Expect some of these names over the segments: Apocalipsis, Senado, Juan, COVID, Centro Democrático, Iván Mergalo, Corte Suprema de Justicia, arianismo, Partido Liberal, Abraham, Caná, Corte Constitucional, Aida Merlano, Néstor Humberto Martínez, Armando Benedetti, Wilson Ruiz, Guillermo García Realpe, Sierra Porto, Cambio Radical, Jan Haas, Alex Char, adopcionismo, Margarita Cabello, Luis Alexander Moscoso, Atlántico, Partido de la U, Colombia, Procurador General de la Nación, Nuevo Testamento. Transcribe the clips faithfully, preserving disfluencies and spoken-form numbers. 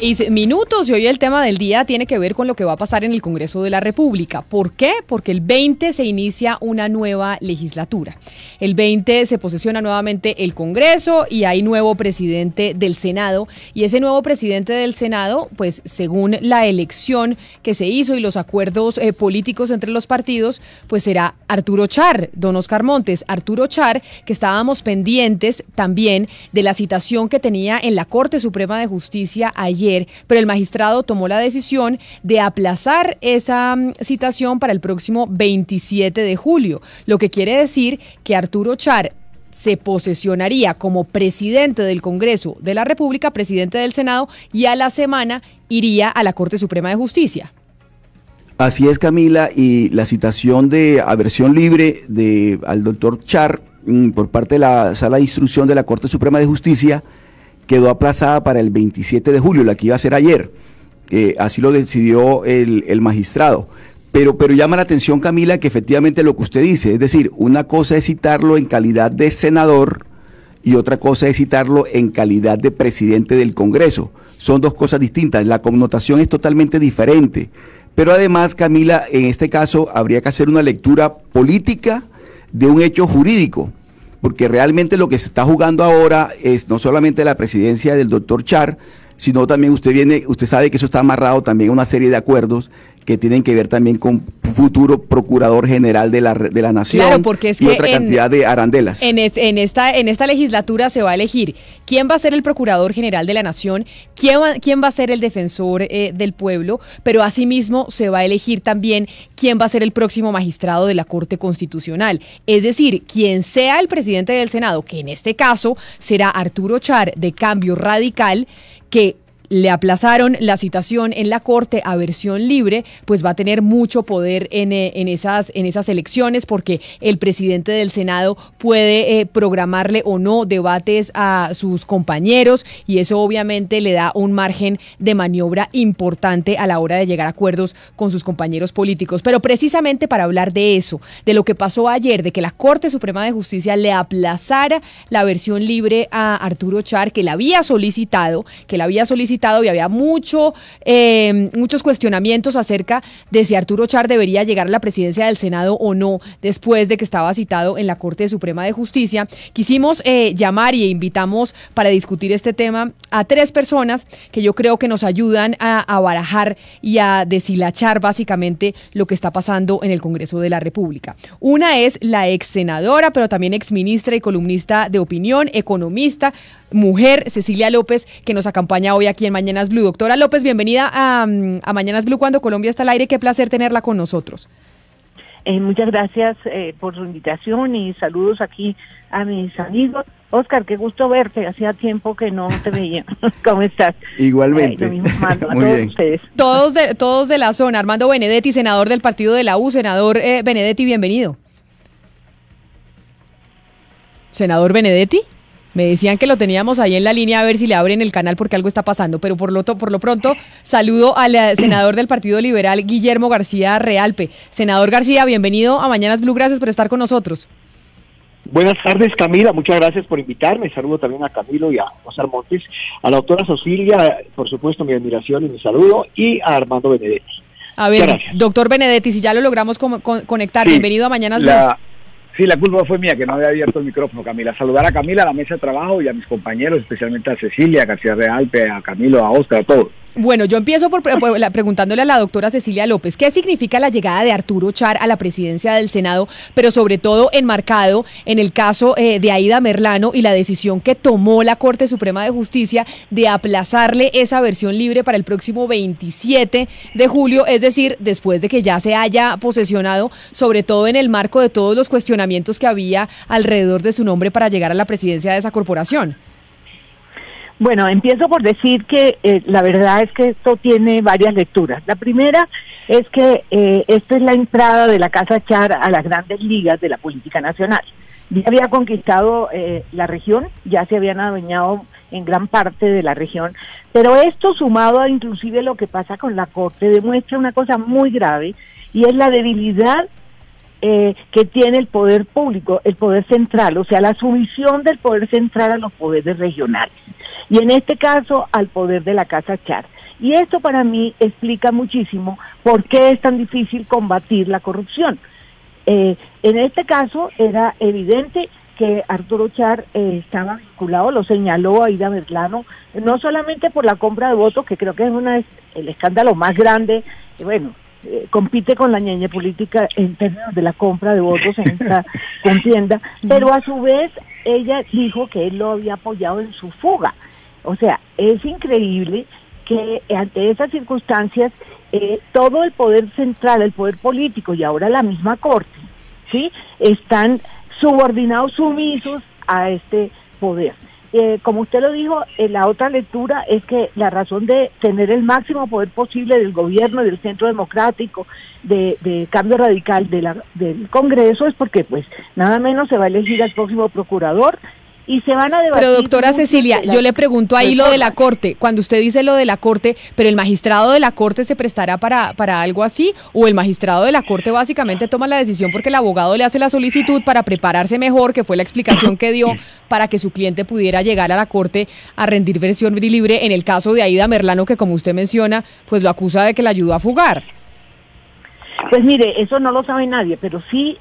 seis minutos y hoy el tema del día tiene que ver con lo que va a pasar en el Congreso de la República. ¿Por qué? Porque el veinte se inicia una nueva legislatura. El veinte se posesiona nuevamente el Congreso y hay nuevo presidente del Senado. Y ese nuevo presidente del Senado, pues según la elección que se hizo y los acuerdos eh, políticos entre los partidos, pues será Arturo Char, don Oscar Montes. Arturo Char, que estábamos pendientes también de la citación que tenía en la Corte Suprema de Justicia ayer, pero el magistrado tomó la decisión de aplazar esa citación para el próximo veintisiete de julio, lo que quiere decir que Arturo Char se posesionaría como presidente del Congreso de la República, presidente del Senado, y a la semana iría a la Corte Suprema de Justicia. Así es, Camila, y la citación de aversión libre de, al doctor Char por parte de la Sala de Instrucción de la Corte Suprema de Justicia quedó aplazada para el veintisiete de julio, la que iba a ser ayer. Eh, así lo decidió el, el magistrado. Pero, pero llama la atención, Camila, que efectivamente lo que usted dice, es decir, una cosa es citarlo en calidad de senador y otra cosa es citarlo en calidad de presidente del Congreso. Son dos cosas distintas, la connotación es totalmente diferente. Pero además, Camila, en este caso habría que hacer una lectura política de un hecho jurídico, porque realmente lo que se está jugando ahora es no solamente la presidencia del doctor Char, sino también usted viene, usted sabe que eso está amarrado también a una serie de acuerdos que tienen que ver también con futuro Procurador General de la, de la Nación, claro, porque es y que otra en, cantidad de arandelas. En, es, en, esta, en esta legislatura se va a elegir quién va a ser el Procurador General de la Nación, quién va, quién va a ser el Defensor eh, del Pueblo, pero asimismo se va a elegir también quién va a ser el próximo magistrado de la Corte Constitucional. Es decir, quien sea el presidente del Senado, que en este caso será Arturo Char de Cambio Radical, que le aplazaron la citación en la Corte a versión libre, pues va a tener mucho poder en, en, esas, en esas elecciones, porque el presidente del Senado puede eh, programarle o no debates a sus compañeros y eso obviamente le da un margen de maniobra importante a la hora de llegar a acuerdos con sus compañeros políticos. Pero precisamente para hablar de eso, de lo que pasó ayer, de que la Corte Suprema de Justicia le aplazara la versión libre a Arturo Char, que la había solicitado, que la había solicitado y había mucho, eh, muchos cuestionamientos acerca de si Arturo Char debería llegar a la presidencia del Senado o no, después de que estaba citado en la Corte Suprema de Justicia. Quisimos eh, llamar y invitamos para discutir este tema a tres personas que yo creo que nos ayudan a, a barajar y a deshilachar básicamente lo que está pasando en el Congreso de la República. Una es la ex senadora, pero también ex ministra y columnista de opinión, economista, mujer, Cecilia López, que nos acompaña hoy aquí en Mañanas Blue. Doctora López, bienvenida a, a Mañanas Blue cuando Colombia está al aire. Qué placer tenerla con nosotros. Eh, muchas gracias eh, por su invitación y saludos aquí a mis amigos. Oscar, qué gusto verte. Hacía tiempo que no te veía. ¿Cómo estás? Igualmente. Eh, lo mismo mando a Muy todos bien. Ustedes. Todos de, todos de la zona. Armando Benedetti, senador del Partido de la U. Senador eh, Benedetti, bienvenido. ¿Senador Benedetti? Me decían que lo teníamos ahí en la línea, a ver si le abren el canal porque algo está pasando, pero por lo, por lo pronto saludo al senador del Partido Liberal, Guillermo García Realpe. Senador García, bienvenido a Mañanas Blue, gracias por estar con nosotros. Buenas tardes, Camila, muchas gracias por invitarme, saludo también a Camilo y a Oscar Montes, a la doctora Cecilia, por supuesto mi admiración y mi saludo, y a Armando Benedetti. A ver, gracias. Doctor Benedetti, si ya lo logramos con, con, conectar, sí, bienvenido a Mañanas Blue. La... Sí, la culpa fue mía, que no había abierto el micrófono, Camila. Saludar a Camila, a la mesa de trabajo y a mis compañeros, especialmente a Cecilia, a García Realpe, a Camilo, a Oscar, a todos. Bueno, yo empiezo por, pre por la, preguntándole a la doctora Cecilia López, ¿qué significa la llegada de Arturo Char a la presidencia del Senado, pero sobre todo enmarcado en el caso eh, de Aida Merlano y la decisión que tomó la Corte Suprema de Justicia de aplazarle esa versión libre para el próximo veintisiete de julio, es decir, después de que ya se haya posesionado, sobre todo en el marco de todos los cuestionamientos que había alrededor de su nombre para llegar a la presidencia de esa corporación? Bueno, empiezo por decir que eh, la verdad es que esto tiene varias lecturas. La primera es que eh, esta es la entrada de la Casa Char a las grandes ligas de la política nacional. Ya había conquistado eh, la región, ya se habían adueñado en gran parte de la región, pero esto sumado a inclusive lo que pasa con la Corte demuestra una cosa muy grave y es la debilidad eh, que tiene el poder público, el poder central, o sea, la sumisión del poder central a los poderes regionales, y en este caso al poder de la Casa Char. Y esto para mí explica muchísimo por qué es tan difícil combatir la corrupción. Eh, en este caso era evidente que Arturo Char eh, estaba vinculado, lo señaló Aida Merlano, no solamente por la compra de votos, que creo que es una, el escándalo más grande, y bueno, eh, compite con la ñeñe política en términos de la compra de votos en esta contienda, pero a su vez ella dijo que él lo había apoyado en su fuga. O sea, es increíble que ante esas circunstancias eh, todo el poder central, el poder político y ahora la misma Corte, ¿sí?, están subordinados, sumisos a este poder. Eh, como usted lo dijo, en la otra lectura es que la razón de tener el máximo poder posible del gobierno, del Centro Democrático, de, de Cambio Radical, de la, del Congreso, es porque pues nada menos se va a elegir al próximo procurador y se van a debatir. Pero doctora Cecilia, la... yo le pregunto ahí lo de la Corte, cuando usted dice lo de la Corte, ¿pero el magistrado de la Corte se prestará para, para algo así? ¿O el magistrado de la Corte básicamente toma la decisión porque el abogado le hace la solicitud para prepararse mejor, que fue la explicación que dio, para que su cliente pudiera llegar a la Corte a rendir versión libre en el caso de Aida Merlano, que como usted menciona, pues lo acusa de que la ayudó a fugar? Pues mire, eso no lo sabe nadie, pero sí...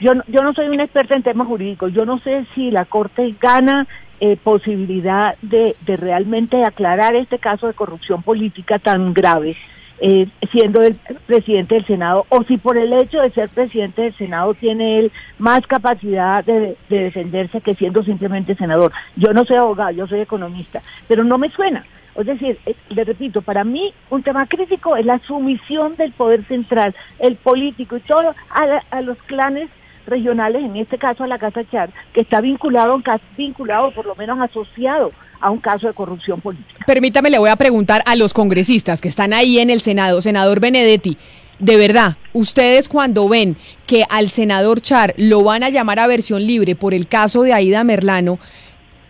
Yo no, yo no soy una experta en temas jurídicos, yo no sé si la Corte gana eh, posibilidad de, de realmente aclarar este caso de corrupción política tan grave, eh, siendo el presidente del Senado, o si por el hecho de ser presidente del Senado tiene él más capacidad de, de defenderse que siendo simplemente senador. Yo no soy abogado, yo soy economista, pero no me suena. Es decir, le repito, para mí un tema crítico es la sumisión del poder central, el político y todo a, la, a los clanes regionales, en este caso a la Casa Char, que está vinculado, vinculado, por lo menos asociado a un caso de corrupción política. Permítame, le voy a preguntar a los congresistas que están ahí en el Senado, senador Benedetti, de verdad, ustedes cuando ven que al senador Char lo van a llamar a versión libre por el caso de Aida Merlano,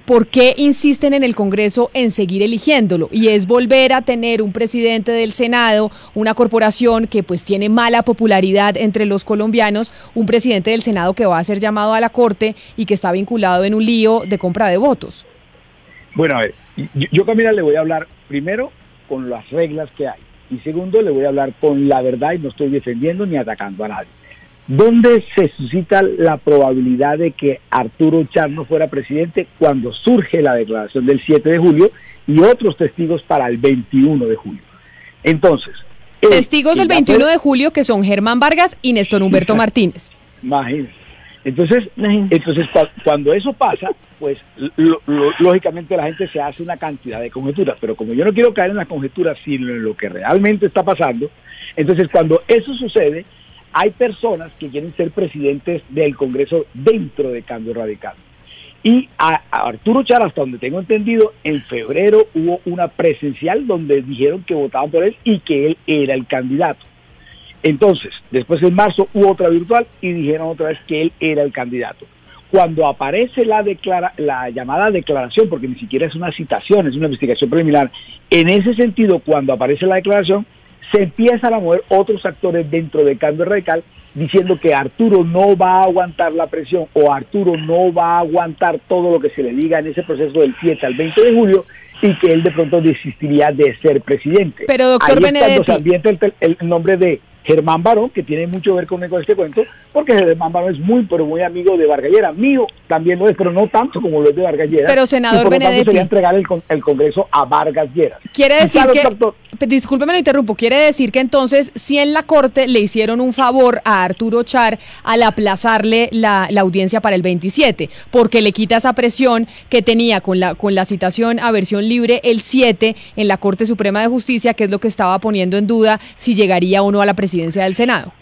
¿por qué insisten en el Congreso en seguir eligiéndolo? Y es volver a tener un presidente del Senado, una corporación que pues tiene mala popularidad entre los colombianos, un presidente del Senado que va a ser llamado a la Corte y que está vinculado en un lío de compra de votos. Bueno, a ver, yo, yo Camila le voy a hablar primero con las reglas que hay y segundo le voy a hablar con la verdad, y no estoy defendiendo ni atacando a nadie. ¿Dónde se suscita la probabilidad de que Arturo Char no fuera presidente? Cuando surge la declaración del siete de julio y otros testigos para el veintiuno de julio. Entonces... Testigos del veintiuno de julio que son Germán Vargas y Néstor Humberto Martínez. Imagínense. Entonces, entonces cuando eso pasa, pues lo, lo, lógicamente la gente se hace una cantidad de conjeturas, pero como yo no quiero caer en las conjeturas, sino en lo que realmente está pasando, entonces cuando eso sucede... Hay personas que quieren ser presidentes del Congreso dentro de Cambio Radical. Y a, a Arturo Char, hasta donde tengo entendido, en febrero hubo una presencial donde dijeron que votaban por él y que él era el candidato. Entonces, después en marzo hubo otra virtual y dijeron otra vez que él era el candidato. Cuando aparece la, declara, la llamada declaración, porque ni siquiera es una citación, es una investigación preliminar, en ese sentido, cuando aparece la declaración, se empiezan a mover otros actores dentro del Cambio Radical diciendo que Arturo no va a aguantar la presión o Arturo no va a aguantar todo lo que se le diga en ese proceso del siete al veinte de julio y que él de pronto desistiría de ser presidente. Pero doctor Benedetti, cuando se ambienta el, el nombre de Germán Barón, que tiene mucho que ver con este cuento, porque Germán Barón es muy, pero muy amigo de Vargas Lleras, mío también lo es, pero no tanto como lo es de Vargas Lleras. Pero senador y por Benedetti, lo tanto sería entregar el, el Congreso a Vargas Lleras. Quiere decir claro, que, doctor, discúlpeme, lo interrumpo, quiere decir que entonces si en la Corte le hicieron un favor a Arturo Char al aplazarle la, la audiencia para el veintisiete, porque le quita esa presión que tenía con la, con la citación a versión libre el siete en la Corte Suprema de Justicia, que es lo que estaba poniendo en duda si llegaría o no a la presidencia del Senado.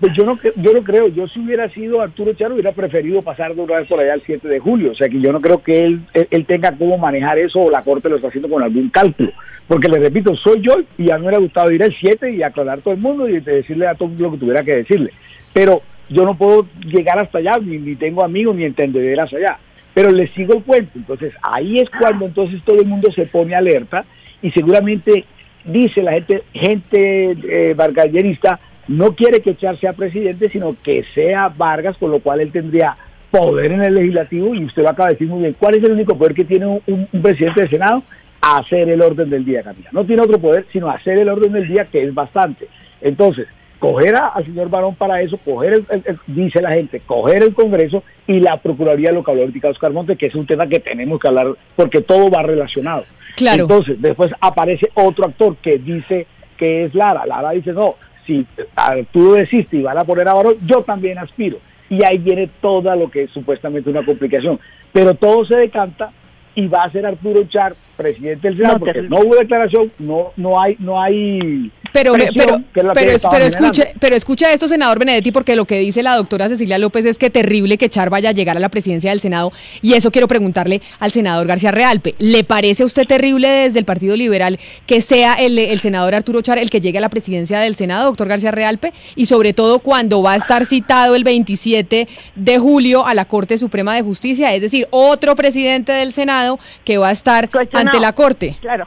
Pues yo no, yo no creo, yo si hubiera sido Arturo Char hubiera preferido pasar de una vez por allá al siete de julio, o sea que yo no creo que él, él, él tenga cómo manejar eso o la Corte lo está haciendo con algún cálculo, porque le repito, soy yo y a mí me hubiera gustado ir al siete y aclarar todo el mundo y decirle a todo lo que tuviera que decirle, pero yo no puedo llegar hasta allá, ni, ni tengo amigos ni entendederas allá, pero le sigo el cuento, entonces ahí es cuando entonces todo el mundo se pone alerta y seguramente dice la gente, gente eh, vargallerista, no quiere que Char sea presidente, sino que sea Vargas, con lo cual él tendría poder en el legislativo, y usted lo acaba de decir muy bien. ¿Cuál es el único poder que tiene un, un, un presidente del Senado? Hacer el orden del día, Camila. No tiene otro poder, sino hacer el orden del día, que es bastante. Entonces, coger a, al señor Barón para eso, coger, el, el, el, dice la gente, coger el Congreso y la Procuraduría Local ahorita, Oscar Montes, que es un tema que tenemos que hablar porque todo va relacionado. Claro. Entonces, después aparece otro actor que dice que es Lara. Lara dice, no, si tú desiste y van a poner a Barón, yo también aspiro. Y ahí viene toda lo que es supuestamente una complicación. Pero todo se decanta y va a ser Arturo Char presidente del Senado, no, porque no hubo declaración, no, no hay, no hay pero, presión, pero, pero, es, pero, escuche, pero escucha esto, senador Benedetti, porque lo que dice la doctora Cecilia López es que terrible que Char vaya a llegar a la presidencia del Senado, y eso quiero preguntarle al senador García Realpe. ¿Le parece a usted terrible desde el Partido Liberal que sea el, el senador Arturo Char el que llegue a la presidencia del Senado, doctor García Realpe? Y sobre todo cuando va a estar citado el veintisiete de julio a la Corte Suprema de Justicia, es decir, otro presidente del Senado que va a estar ante la Corte. Claro.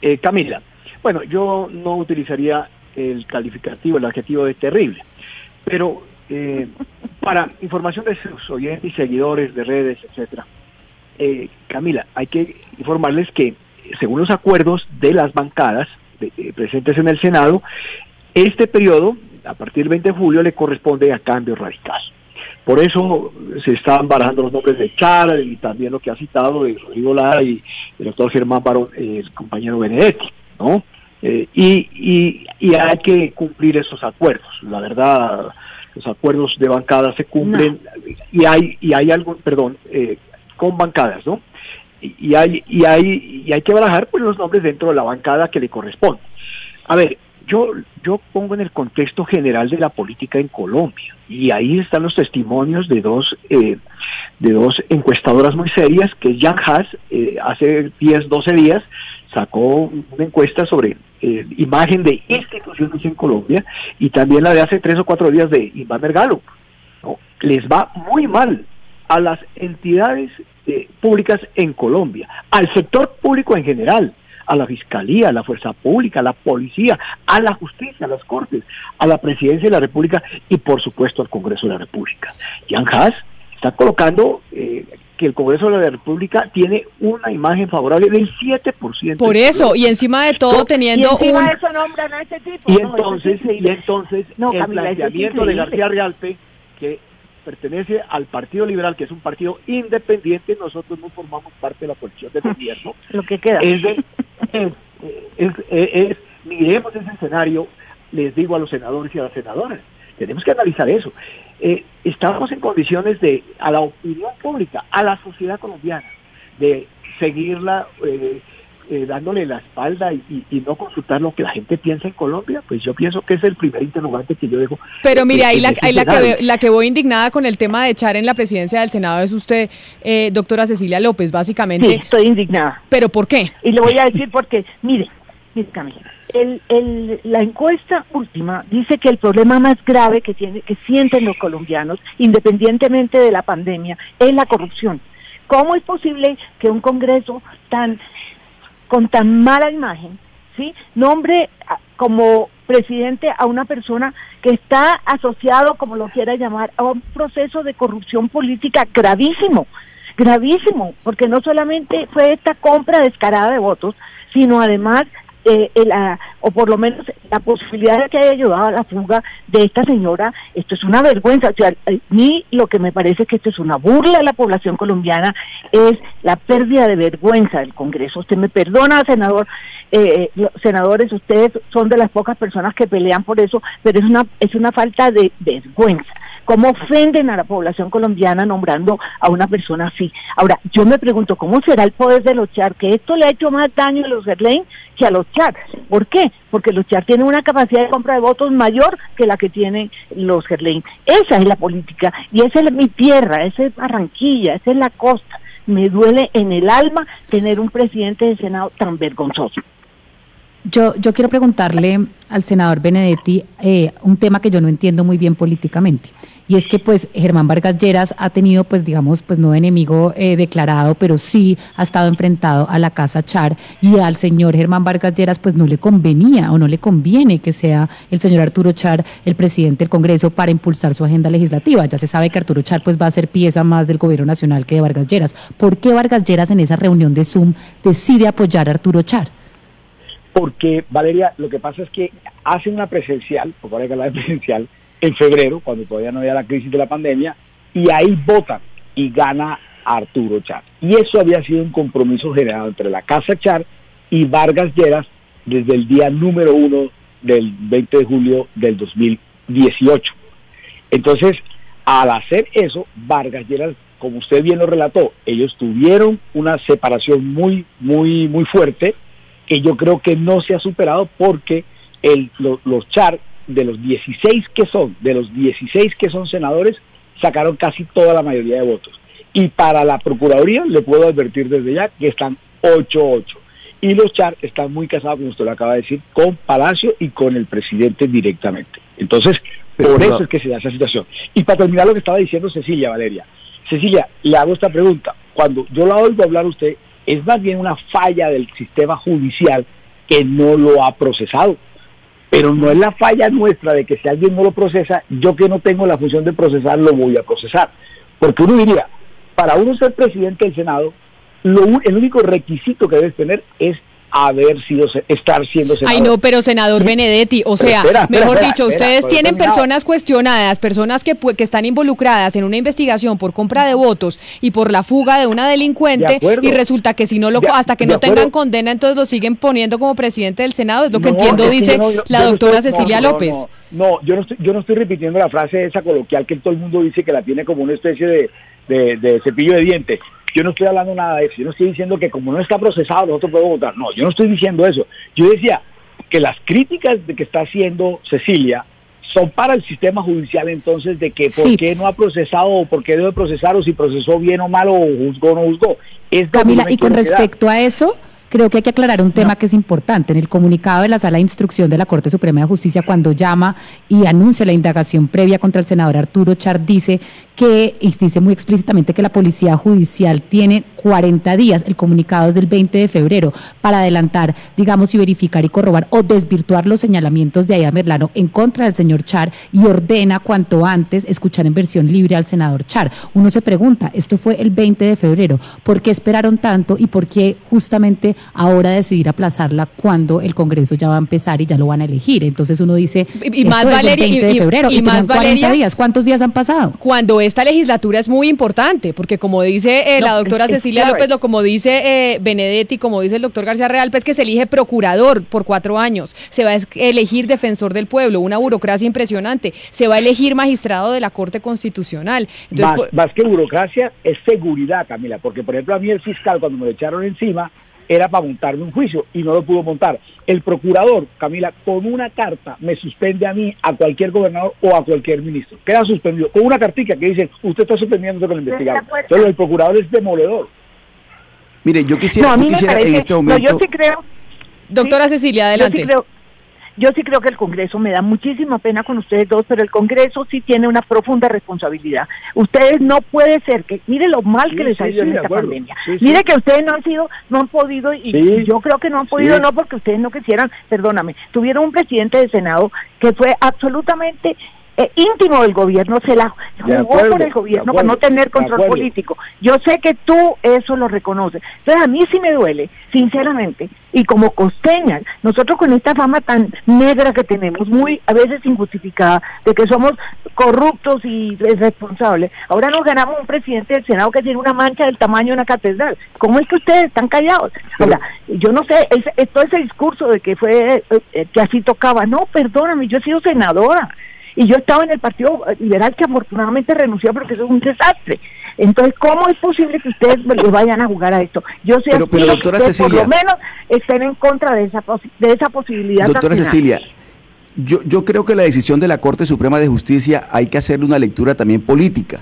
Eh, Camila, bueno, yo no utilizaría el calificativo, el adjetivo de terrible, pero eh, para información de sus oyentes y seguidores de redes, etcétera, eh, Camila, hay que informarles que según los acuerdos de las bancadas de, eh, presentes en el Senado, este periodo, a partir del veinte de julio, le corresponde a Cambio Radical. Por eso se están barajando los nombres de Char y también lo que ha citado de Rodrigo Lara y el doctor Germán Barón, el compañero Benedetti, ¿no? Eh, y, y, y hay que cumplir esos acuerdos. La verdad, los acuerdos de bancada se cumplen, no. y hay y hay algo, perdón, eh, con bancadas, ¿no? Y, y hay y hay y hay que barajar pues los nombres dentro de la bancada que le corresponde. A ver. Yo, yo pongo en el contexto general de la política en Colombia, y ahí están los testimonios de dos eh, de dos encuestadoras muy serias, que Jan Haas eh, hace diez, doce días sacó una encuesta sobre eh, imagen de instituciones en Colombia, y también la de hace tres o cuatro días de Iván Mergalo, ¿no? Les va muy mal a las entidades eh, públicas en Colombia, al sector público en general, a la Fiscalía, a la Fuerza Pública, a la Policía, a la Justicia, a las Cortes, a la Presidencia de la República y, por supuesto, al Congreso de la República. Jan Haas está colocando eh, que el Congreso de la República tiene una imagen favorable del siete por ciento. Por eso, y encima de todo, teniendo un... Y encima un... de eso nombran a este tipo. Y no, entonces, sí, y entonces no, el Camila, planteamiento sí, de García Realpe, que pertenece al Partido Liberal, que es un partido independiente, nosotros no formamos parte de la coalición de gobierno. Lo que queda. Es de... Es, es, es, es, miremos ese escenario, les digo a los senadores y a las senadoras, tenemos que analizar eso. Eh, estamos en condiciones de, a la opinión pública, a la sociedad colombiana, de seguirla eh, eh, dándole la espalda y, y, y no consultar lo que la gente piensa en Colombia. Pues yo pienso que es el primer interrogante que yo dejo. Pero mire, ahí, la, ahí la, que, la que voy indignada con el tema de echar en la presidencia del Senado es usted, eh, doctora Cecilia López, básicamente. Sí, estoy indignada. ¿Pero por qué? Y le voy a decir por qué. Mire, mire Camila, el, el, la encuesta última dice que el problema más grave que, tiene, que sienten los colombianos, independientemente de la pandemia, es la corrupción. ¿Cómo es posible que un Congreso tan... con tan mala imagen, ¿sí?, nombre como presidente a una persona que está asociado, como lo quiera llamar, a un proceso de corrupción política gravísimo, gravísimo, porque no solamente fue esta compra descarada de votos, sino además, eh, el, a, o por lo menos la posibilidad de que haya ayudado a la fuga de esta señora. Esto es una vergüenza. O sea, a mí lo que me parece es que esto es una burla a la población colombiana, es la pérdida de vergüenza del Congreso. Usted me perdona, senador, eh, los senadores, ustedes son de las pocas personas que pelean por eso, pero es una, es una falta de vergüenza. ¿Cómo ofenden a la población colombiana nombrando a una persona así? Ahora, yo me pregunto, ¿cómo será el poder de los Char? Que esto le ha hecho más daño a los Gerlain que a los Char. ¿Por qué? Porque los Char tienen una capacidad de compra de votos mayor que la que tienen los Gerlain. Esa es la política, y esa es mi tierra, esa es Barranquilla, esa es la costa. Me duele en el alma tener un presidente del Senado tan vergonzoso. Yo, yo quiero preguntarle al senador Benedetti eh, un tema que yo no entiendo muy bien políticamente, y es que pues Germán Vargas Lleras ha tenido pues digamos pues no enemigo eh, declarado, pero sí ha estado enfrentado a la Casa Char, y al señor Germán Vargas Lleras pues no le convenía o no le conviene que sea el señor Arturo Char el presidente del Congreso para impulsar su agenda legislativa. Ya se sabe que Arturo Char pues va a ser pieza más del gobierno nacional que de Vargas Lleras. ¿Por qué Vargas Lleras en esa reunión de Zoom decide apoyar a Arturo Char? Porque, Valeria, lo que pasa es que hace una presencial, porque ahora hay que hablar de presencial, en febrero, cuando todavía no había la crisis de la pandemia, y ahí votan y gana Arturo Char. Y eso había sido un compromiso generado entre la Casa Char y Vargas Lleras desde el día número uno del veinte de julio del dos mil dieciocho. Entonces, al hacer eso, Vargas Lleras, como usted bien lo relató, ellos tuvieron una separación muy, muy, muy fuerte, que yo creo que no se ha superado, porque el, lo, los Char, de los dieciséis que son, de los dieciséis que son senadores, sacaron casi toda la mayoría de votos. Y para la Procuraduría, le puedo advertir desde ya que están ocho ocho. Y los Char están muy casados, como usted lo acaba de decir, con Palacio y con el presidente directamente. Entonces, por eso es que se da esa situación. Y para terminar lo que estaba diciendo Cecilia, Valeria. Cecilia, le hago esta pregunta. Cuando yo la oigo hablar a usted, es más bien una falla del sistema judicial que no lo ha procesado. Pero no es la falla nuestra de que si alguien no lo procesa, yo que no tengo la función de procesar, lo voy a procesar. Porque uno diría, para uno ser presidente del Senado, lo, el único requisito que debes tener es haber sido, estar siendo senador. Ay, no, pero senador Benedetti, o sea, espera, espera, mejor espera, dicho, espera, ustedes espera, tienen personas cuestionadas, personas que, que están involucradas en una investigación por compra de votos y por la fuga de una delincuente, de y resulta que si no lo, de, hasta que no acuerdo. tengan condena, entonces lo siguen poniendo como presidente del Senado, es lo que no, entiendo, dice no, yo, la yo doctora no estoy, Cecilia no, López. No, no, no yo, no estoy, yo no estoy repitiendo la frase esa coloquial que todo el mundo dice que la tiene como una especie de, de, de cepillo de dientes. Yo no estoy hablando nada de eso, yo no estoy diciendo que como no está procesado nosotros podemos votar, no, yo no estoy diciendo eso. Yo decía que las críticas de que está haciendo Cecilia son para el sistema judicial, entonces, de que por sí. qué no ha procesado, o por qué debe procesar, o si procesó bien o mal, o juzgó o no juzgó. Es Camila, y con respecto a eso, creo que hay que aclarar un tema no. que es importante. En el comunicado de la Sala de Instrucción de la Corte Suprema de Justicia, cuando llama y anuncia la indagación previa contra el senador Arturo Char, dice que, y dice muy explícitamente que la Policía Judicial tiene cuarenta días, el comunicado es del veinte de febrero, para adelantar, digamos, y verificar y corroborar o desvirtuar los señalamientos de Aida Merlano en contra del señor Char, y ordena cuanto antes escuchar en versión libre al senador Char. Uno se pregunta, esto fue el veinte de febrero, ¿por qué esperaron tanto y por qué justamente ahora decidir aplazarla cuando el Congreso ya va a empezar y ya lo van a elegir? Entonces uno dice, y, y más, Valeria, veinte de febrero, y, y, y más cuarenta Valeria, días, ¿cuántos días han pasado? Cuando esta legislatura es muy importante, porque como dice eh, no, la doctora es, es Cecilia clave. López, lo, como dice eh, Benedetti, como dice el doctor García Realpe, es que se elige procurador por cuatro años, se va a elegir defensor del pueblo, una burocracia impresionante, se va a elegir magistrado de la Corte Constitucional. Entonces, más, por... más que burocracia, es seguridad, Camila, porque por ejemplo a mí el fiscal cuando me lo echaron encima, era para montarme un juicio y no lo pudo montar. El procurador, Camila, con una carta me suspende a mí, a cualquier gobernador o a cualquier ministro. Queda suspendido con una cartica que dice, usted está suspendiéndose con el investigado. Entonces el procurador es demoledor. Mire, yo quisiera, no, a mí me quisiera parece, en este momento... No, yo sí creo... Doctora sí, Cecilia, adelante. Yo sí, creo, yo sí creo que el Congreso, me da muchísima pena con ustedes dos, pero el Congreso sí tiene una profunda responsabilidad. Ustedes no puede ser que, mire lo mal sí, que les sí, ha hecho esta pandemia. Sí, mire sí. que ustedes no han sido, no han podido, y, sí, y yo creo que no han podido, sí. no porque ustedes no quisieran, perdóname, tuvieron un presidente de Senado que fue absolutamente... Eh, íntimo del gobierno, se la jugó por el gobierno para no tener control político. Yo sé que tú eso lo reconoces. Entonces a mí sí me duele, sinceramente, y como costeña, nosotros con esta fama tan negra que tenemos, muy a veces injustificada, de que somos corruptos y irresponsables, ahora nos ganamos un presidente del Senado que tiene una mancha del tamaño de una catedral. ¿Cómo es que ustedes están callados? Ahora, yo no sé, es, es todo ese discurso de que fue, eh, que así tocaba, no, perdóname, yo he sido senadora, y yo estaba en el Partido Liberal, que afortunadamente renunció porque eso es un desastre. Entonces, ¿cómo es posible que ustedes les vayan a jugar a esto? Yo sé pero, pero, doctora que Cecilia, por lo menos estén en contra de esa, posi de esa posibilidad. Doctora Cecilia, yo, yo creo que la decisión de la Corte Suprema de Justicia hay que hacerle una lectura también política.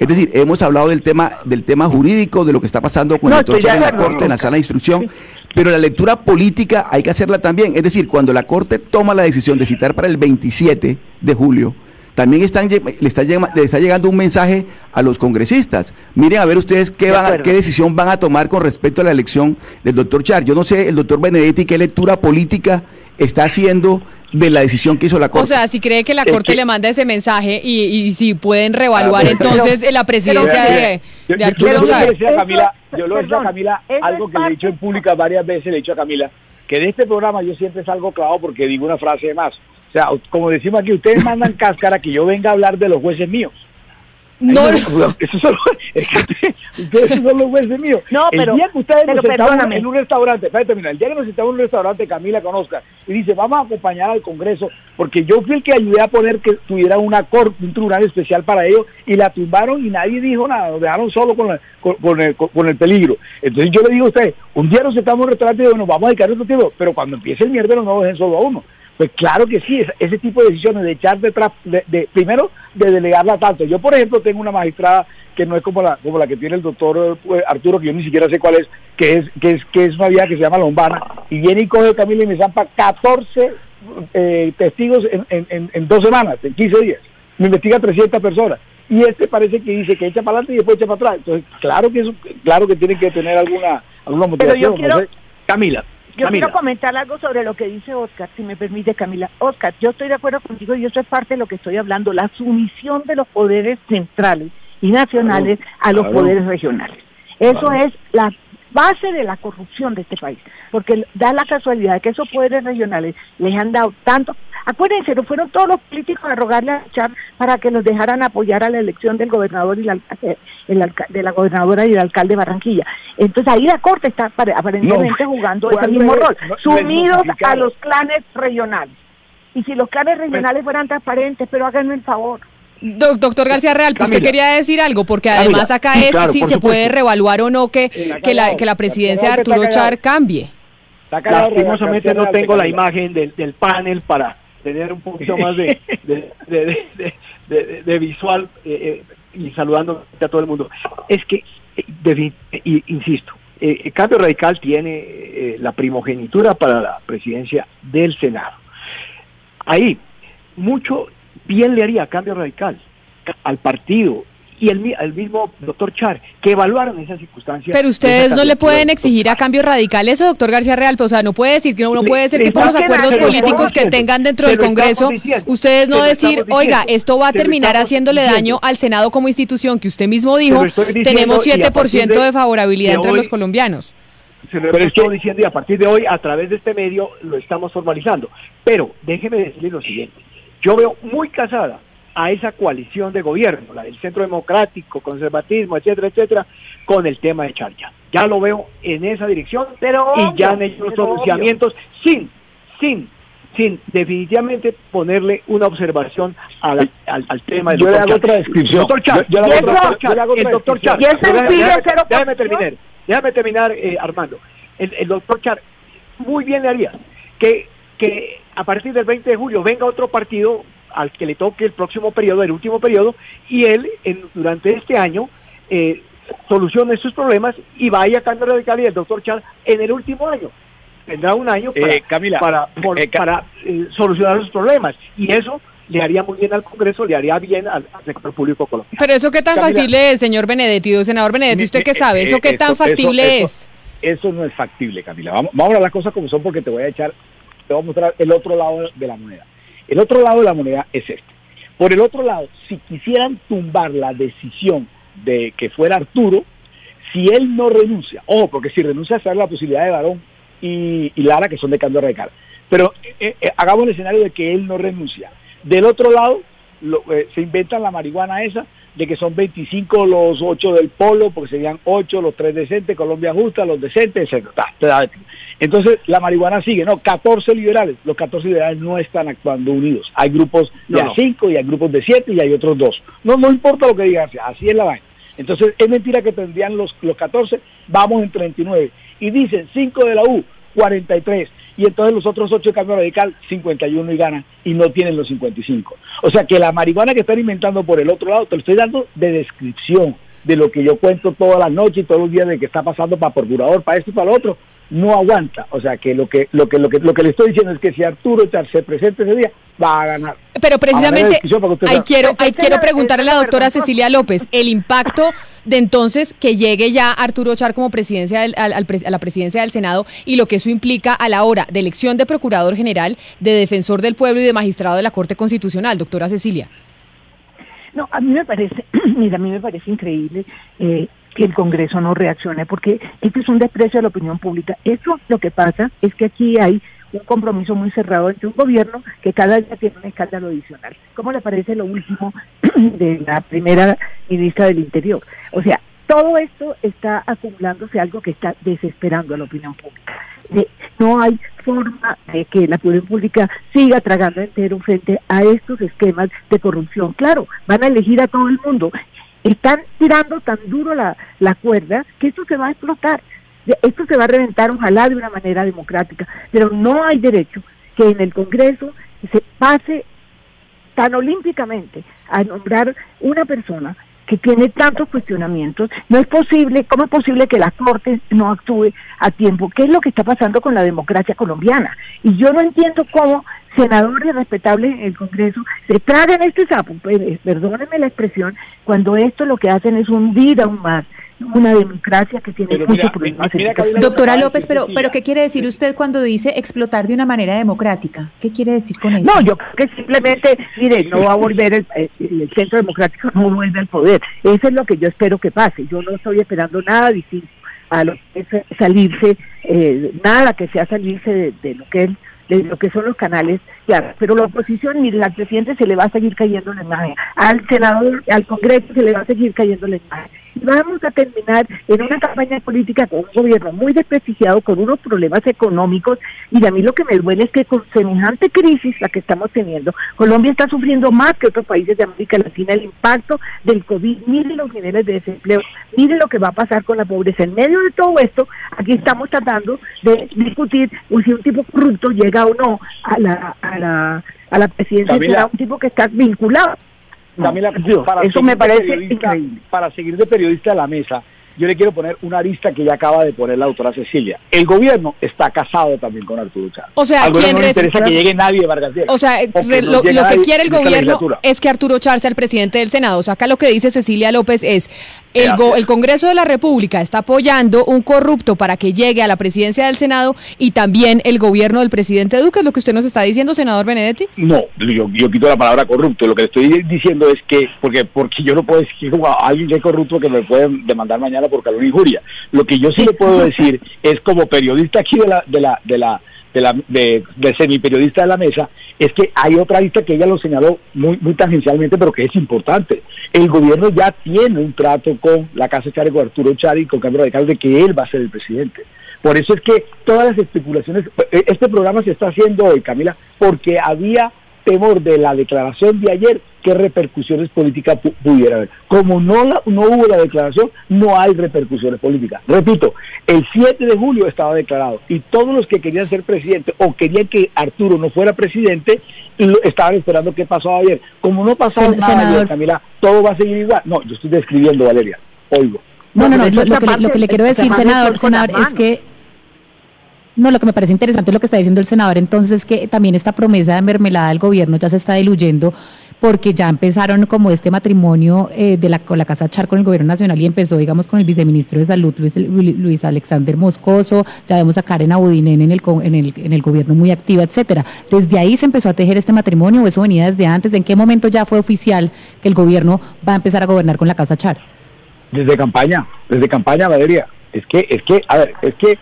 Es decir, hemos hablado del tema del tema jurídico, de lo que está pasando con no, el torchón en la Corte, no, en la Sala de Instrucción, sí. pero la lectura política hay que hacerla también. Es decir, cuando la Corte toma la decisión de citar para el veintisiete de julio, también están, le, está, le está llegando un mensaje a los congresistas. Miren a ver ustedes qué, van, qué decisión van a tomar con respecto a la elección del doctor Char. Yo no sé, el doctor Benedetti, qué lectura política está haciendo de la decisión que hizo la Corte. O sea, si cree que la Corte es que, le manda ese mensaje y, y si pueden reevaluar entonces pero, la presidencia pero, de, yo, de Arturo Char. Yo lo he dicho a Camila, algo que le he dicho en pública varias veces, le he dicho a Camila, que de este programa yo siempre salgo clavado porque digo una frase de más. O sea, como decimos aquí, ustedes mandan cáscara que yo venga a hablar de los jueces míos. No, no. Esos son, es que ustedes son los jueces míos. No, pero, el día que ustedes nos sentaban en un restaurante, terminar, el día que nos sentaban en un restaurante, Camila con Oscar, y dice, vamos a acompañar al Congreso, porque yo fui el que ayudé a poner que tuviera una corte, un tribunal especial para ellos, y la tumbaron y nadie dijo nada, nos dejaron solo con, la, con, con, el, con, con el peligro. Entonces yo le digo a ustedes, un día nos sentamos en un restaurante y digo, nos vamos a dedicar otro tiempo, pero cuando empiece el mierdero no lo dejen solo a uno. Pues claro que sí, ese tipo de decisiones de echar detrás, de, de, primero de delegarla tanto. Yo, por ejemplo, tengo una magistrada que no es como la como la que tiene el doctor Arturo, que yo ni siquiera sé cuál es, que es que es, que es una vieja que se llama Lombana, y viene y coge Camila y me zampa catorce eh, testigos en, en, en, en dos semanas, en quince días. Me investiga trescientas personas. Y este parece que dice que echa para adelante y después echa para atrás. Entonces, claro que eso, claro que tiene que tener alguna, alguna motivación. Pero yo quiero... no sé. Camila. Yo Camila. Quiero comentar algo sobre lo que dice Oscar, si me permite, Camila. Oscar, yo estoy de acuerdo contigo y eso es parte de lo que estoy hablando, la sumisión de los poderes centrales y nacionales claro, a los claro, poderes regionales. Eso claro. es la base de la corrupción de este país, porque da la casualidad que esos poderes regionales les han dado tanto... Acuérdense, no fueron todos los políticos a rogarle a Char para que los dejaran apoyar a la elección del gobernador y la, el alca, de la gobernadora y el alcalde de Barranquilla. Entonces ahí la Corte está aparentemente no, jugando ese mismo rol, no, sumidos a los clanes regionales. Y si los clanes regionales pues, fueran transparentes, pero háganme el favor. Do Doctor García Realpe, Camila, usted quería decir algo, porque además Camila, acá es claro, si se supuesto. puede reevaluar o no que, la, que, la, que la presidencia de Arturo Char cambie. Lastimosamente no tengo la imagen del, del panel para... tener un poquito más de, de, de, de, de, de, de visual eh, eh, y saludando a todo el mundo. Es que, eh, de, eh, insisto, eh, el Cambio Radical tiene eh, la primogenitura para la presidencia del Senado. Ahí, mucho bien le haría a Cambio Radical, al partido y el, el mismo doctor Char, que evaluaron esas circunstancias. Pero ustedes no le pueden exigir a Cambio Radical eso, doctor García Realpe, o sea, no puede decir que no, no puede ser que por los acuerdos políticos que tengan dentro del Congreso, ustedes no decir, oiga, esto va a terminar haciéndole daño al Senado como institución, que usted mismo dijo, tenemos siete por ciento de favorabilidad entre los colombianos. Se lo estoy diciendo y a partir de hoy, a través de este medio, lo estamos formalizando. Pero déjeme decirle lo siguiente, yo veo muy casada a esa coalición de gobierno, la del Centro Democrático, conservatismo, etcétera, etcétera, con el tema de Char. Ya lo veo en esa dirección pero y obvio, ya han hecho los pronunciamientos sin, sin, sin definitivamente ponerle una observación a la, al, al tema del yo doctor le hago otra descripción. Doctor Char, yo, yo le hago otra, yo le hago otra el doctor Char, déjame, déjame, déjame terminar, déjame terminar, eh, Armando. El, el doctor Char muy bien le haría que, que a partir del veinte de julio venga otro partido al que le toque el próximo periodo, el último periodo, y él en, durante este año eh, solucione sus problemas y vaya a Cambio Radical y el doctor Char en el último año. Tendrá un año para, eh, Camila, para, por, eh, para eh, solucionar sus problemas. Y eso le haría muy bien al Congreso, le haría bien al, al sector público colombiano. Pero eso qué tan Camila, factible es, señor Benedetti, o senador Benedetti, ¿usted qué sabe? ¿Eso qué eso, tan factible eso, es? Eso, eso no es factible, Camila. Vamos, vamos a ver las cosas como son porque te voy a echar, te voy a mostrar el otro lado de la moneda. El otro lado de la moneda es este. Por el otro lado, si quisieran tumbar la decisión de que fuera Arturo, si él no renuncia, ojo, porque si renuncia se abre la posibilidad de Barón y, y Lara, que son de Cambio Radical. Pero eh, eh, hagamos el escenario de que él no renuncia. Del otro lado, lo, eh, se inventan la marihuana esa, de que son veinticinco los ocho del polo, porque serían ocho los tres decentes, Colombia Justa, los decentes, etcétera. Entonces la marihuana sigue, ¿no? catorce liberales, los catorce liberales no están actuando unidos. Hay grupos de no, cinco no. y hay grupos de siete y hay otros dos. No, no importa lo que digan, así es la vaina. Entonces es mentira que tendrían los, los catorce, vamos en treinta y nueve. Y dicen cinco de la U, cuarenta y tres. Y entonces los otros ocho de Cambio Radical, cincuenta y uno y ganan, y no tienen los cincuenta y cinco. O sea que la marihuana que están inventando por el otro lado, te lo estoy dando de descripción, de lo que yo cuento todas las noches y todos los días de que está pasando para procurador, para esto y para lo otro. no aguanta. O sea, que lo que lo que lo que lo que le estoy diciendo es que si Arturo Char se presenta ese día, va a ganar. Pero precisamente ahí quiero ahí quiero preguntarle a la doctora Cecilia López el impacto de entonces que llegue ya Arturo Char como presidencia del, al, al, a la presidencia del Senado, y lo que eso implica a la hora de elección de Procurador General, de Defensor del Pueblo y de magistrado de la Corte Constitucional, doctora Cecilia. No, a mí me parece, mira, a mí me parece increíble eh, que el Congreso no reaccione, porque esto es un desprecio a la opinión pública. Eso, lo que pasa es que aquí hay un compromiso muy cerrado entre un gobierno que cada día tiene un escándalo adicional. ¿Cómo le parece lo último de la primera ministra del Interior? O sea, todo esto está acumulándose, algo que está desesperando a la opinión pública. No hay forma de que la opinión pública siga tragando entero frente a estos esquemas de corrupción. Claro, van a elegir a todo el mundo. Están tirando tan duro la, la cuerda que esto se va a explotar. Esto se va a reventar, ojalá de una manera democrática. Pero no hay derecho que en el Congreso se pase tan olímpicamente a nombrar una persona que tiene tantos cuestionamientos. No es posible, ¿cómo es posible que la Corte no actúe a tiempo? ¿Qué es lo que está pasando con la democracia colombiana? Y yo no entiendo cómo senadores respetables en el Congreso se tragan este sapo, perdónenme la expresión, cuando esto lo que hacen es hundir aún más una democracia que tiene pero muchos mira, problemas. Mira, mira, doctora López, pero pero ¿qué quiere decir usted cuando dice explotar de una manera democrática? ¿Qué quiere decir con eso? No, yo creo que simplemente, mire, no va a volver, el, el Centro Democrático no vuelve al poder. Eso es lo que yo espero que pase. Yo no estoy esperando nada distinto a lo que es salirse, eh, nada que sea salirse de, de lo que es de lo que son los canales, claro, pero la oposición, mire, al presidente se le va a seguir cayendo la imagen, al senador, al Congreso se le va a seguir cayendo la imagen. Y vamos a terminar en una campaña política con un gobierno muy desprestigiado, con unos problemas económicos, y a mí lo que me duele es que con semejante crisis la que estamos teniendo, Colombia está sufriendo más que otros países de América Latina el impacto del COVID. Miren los niveles de desempleo, miren lo que va a pasar con la pobreza. En medio de todo esto, aquí estamos tratando de discutir si un tipo corrupto llega o no a la, a la, a la presidencia, será un tipo que está vinculado. También la, para eso me parece increíble. Para seguir de periodista a la mesa, yo le quiero poner una arista que ya acaba de poner la doctora Cecilia. El gobierno está casado también con Arturo Char. O sea, no le interesa que llegue nadie de Vargas Lleras. O sea, o que lo, lo que nadie, quiere el gobierno es que Arturo Char sea el presidente del Senado. O sea, acá lo que dice Cecilia López es el, go, el Congreso de la República está apoyando un corrupto para que llegue a la presidencia del Senado, y también el gobierno del presidente Duque. ¿Es lo que usted nos está diciendo, senador Benedetti? No, yo, yo quito la palabra corrupto. Lo que estoy diciendo es que, porque porque yo no puedo decir como a alguien que es corrupto que me pueden demandar mañana por calumnia e injuria. Lo que yo sí le puedo decir es, como periodista aquí de la de la de la de la de, de semiperiodista de la mesa, es que hay otra lista que ella lo señaló muy muy tangencialmente, pero que es importante. El gobierno ya tiene un trato con la Casa Char, con Arturo Char y con Cambio Radical, de que él va a ser el presidente. Por eso es que todas las especulaciones, este programa se está haciendo hoy, Camila, porque había temor de la declaración de ayer, qué repercusiones políticas pu pudiera haber. Como no, la, no hubo la declaración, no hay repercusiones políticas. Repito, el siete de julio estaba declarado, y todos los que querían ser presidente o querían que Arturo no fuera presidente, lo, estaban esperando qué pasó ayer. Como no pasó Sen nada ayer, Camila, todo va a seguir igual. No, yo estoy describiendo, Valeria, oigo. No, no, no, no, no, lo, lo, que le, lo que le quiero decir, senador, senador, es que... No, lo que me parece interesante es lo que está diciendo el senador, entonces, es que también esta promesa de mermelada del gobierno ya se está diluyendo, porque ya empezaron como este matrimonio eh, de la, con la Casa Char con el gobierno nacional, y empezó, digamos, con el viceministro de Salud, Luis, Luis Alexander Moscoso, ya vemos a Karen Abudinen en el, en, el, en el gobierno muy activa, etcétera. ¿Desde ahí se empezó a tejer este matrimonio, o eso venía desde antes? ¿En qué momento ya fue oficial que el gobierno va a empezar a gobernar con la Casa Char? Desde campaña, desde campaña, Valeria. Es que, es que, a ver, es que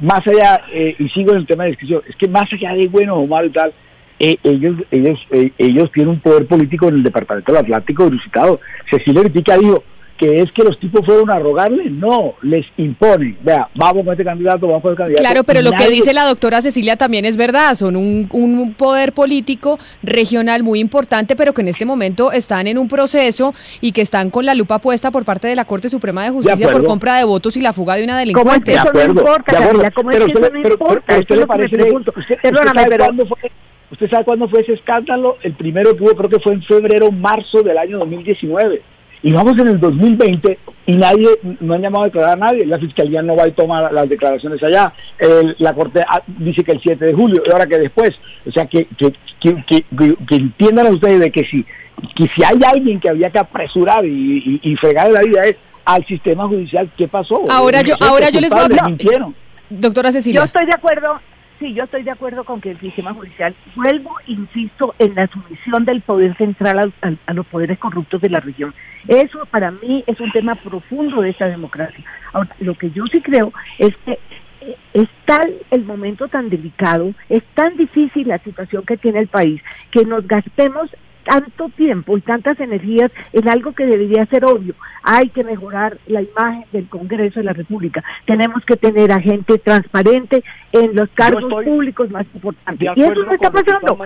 más allá, eh, y sigo en el tema de discusión, es que más allá de bueno o malo y tal, eh, ellos ellos eh, ellos tienen un poder político en el departamento del Atlántico visitado. Cecilia López dijo que es que los tipos fueron a rogarle, no, les imponen, vea, vamos con este candidato, vamos con el candidato. Claro, pero lo que dice la doctora Cecilia también es verdad, son un, un poder político regional muy importante, pero que en este momento están en un proceso y que están con la lupa puesta por parte de la Corte Suprema de Justicia por compra de votos y la fuga de una delincuente. ¿Cómo es que eso no importa, Camila? ¿Cómo es que eso no importa? Usted le parece, perdóname, pero... ¿Usted sabe cuándo fue ese escándalo? El primero que hubo creo que fue en febrero o marzo del año dos mil diecinueve. Y vamos en el dos mil veinte y nadie, no han llamado a declarar a nadie. La fiscalía no va y toma las declaraciones allá. El, la Corte dice que el siete de julio, y ahora que después. O sea, que, que, que, que, que entiendan a ustedes de que si, que si hay alguien que había que apresurar y, y, y fregar la vida es al sistema judicial. ¿Qué pasó? Ahora yo, ahora yo les voy a hablar. Mintieron. Doctora Cecilia. Yo estoy de acuerdo. Sí, yo estoy de acuerdo con que el sistema judicial, vuelvo, insisto, en la sumisión del poder central a, a, a los poderes corruptos de la región. Eso para mí es un tema profundo de esta democracia. Ahora, lo que yo sí creo es que es tal el momento tan delicado, es tan difícil la situación que tiene el país, que nos gastemos tanto tiempo y tantas energías en algo que debería ser obvio. Hay que mejorar la imagen del Congreso de la República. Tenemos que tener a gente transparente en los cargos públicos más importantes. Y eso no está pasando.